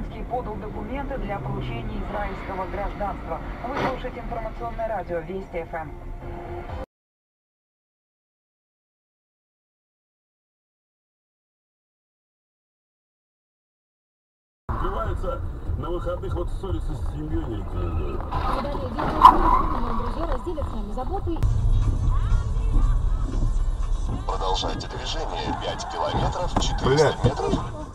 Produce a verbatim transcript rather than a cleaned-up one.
Полонский подал документы для получения израильского гражданства. Вы слушаете информационное радио Вести ФМ. Убиваются на выходных, вот ссорятся с семьей. Друзья разделят с нами заботы. Продолжайте движение. пять километров, четыреста метров.